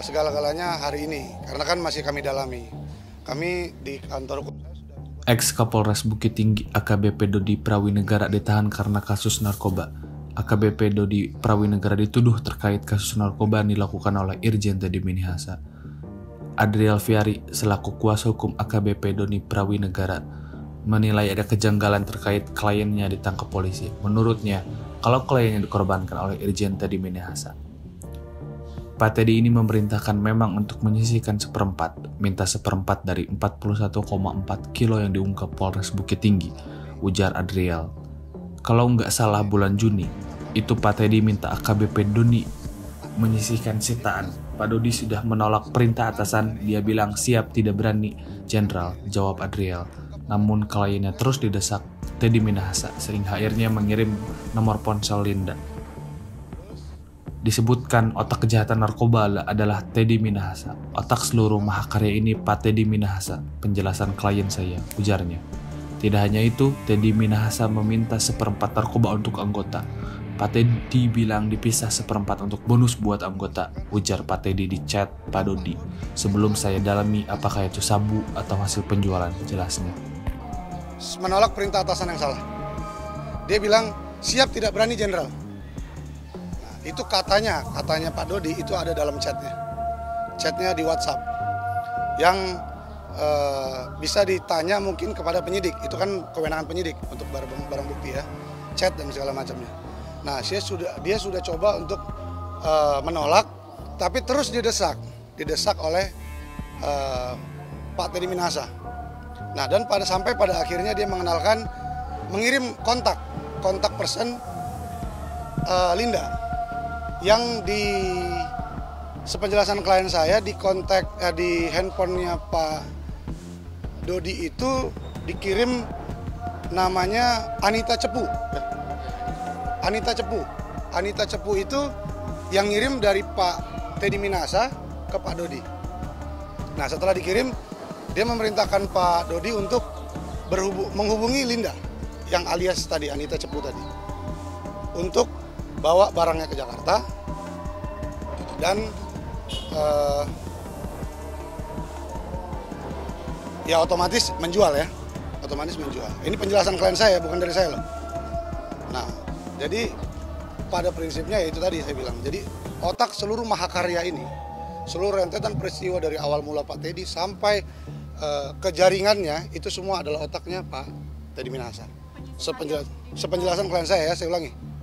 segala-galanya hari ini, karena kan masih kami dalami. Kami di kantor hukum. Ex Kapolres Bukittinggi AKBP Doddy Prawiranegara ditahan karena kasus narkoba. AKBP Doddy Prawiranegara dituduh terkait kasus narkoba yang dilakukan oleh Irjen Teddy Minahasa. Adriel Viari selaku kuasa hukum AKBP Doddy Prawiranegara menilai ada kejanggalan terkait kliennya ditangkap polisi. Menurutnya, kalau kliennya dikorbankan oleh Irjen Teddy Minahasa. Pak Teddy ini memerintahkan memang untuk menyisihkan seperempat, minta seperempat dari 41,4 kilo yang diungkap Polres Bukittinggi, ujar Adriel. Kalau nggak salah bulan Juni, itu Pak Teddy minta AKBP Doddy menyisihkan sitaan. Pak Doddy sudah menolak perintah atasan, dia bilang siap tidak berani, Jenderal, jawab Adriel. Namun kliennya terus didesak Teddy Minahasa, sehingga akhirnya mengirim nomor ponsel Linda. Disebutkan otak kejahatan narkoba adalah Teddy Minahasa. Otak seluruh mahakarya ini Pak Teddy Minahasa, penjelasan klien saya, ujarnya. Tidak hanya itu, Teddy Minahasa meminta seperempat narkoba untuk anggota. Pak Teddy bilang dipisah seperempat untuk bonus buat anggota, ujar Pak Teddy di chat Pak Doddy. Sebelum saya dalami apakah itu sabu atau hasil penjualan, jelasnya. Menolak perintah atasan yang salah. Dia bilang, siap tidak berani Jenderal. Itu katanya Pak Doddy itu ada dalam chatnya di WhatsApp yang bisa ditanya mungkin kepada penyidik, itu kan kewenangan penyidik untuk barang bukti ya, chat dan segala macamnya. Nah, dia sudah coba untuk menolak, tapi terus didesak oleh Pak Teddy Minahasa. Nah, dan sampai pada akhirnya dia mengirim kontak person Linda. Yang di sepenjelasan klien saya di handphonenya Pak Doddy itu dikirim namanya Anita Cepu. Anita Cepu itu yang ngirim dari Pak Teddy Minahasa ke Pak Doddy. Nah, setelah dikirim dia memerintahkan Pak Doddy untuk menghubungi Linda yang alias tadi Anita Cepu tadi untuk bawa barangnya ke Jakarta dan ya otomatis menjual. Ini penjelasan klien saya, bukan dari saya loh. Nah, jadi pada prinsipnya ya itu tadi saya bilang, jadi otak seluruh mahakarya ini, seluruh rentetan peristiwa dari awal mula Pak Teddy sampai ke jaringannya, itu semua adalah otaknya Pak Teddy Minahasa. Sepenjelasan klien saya ya, saya ulangi.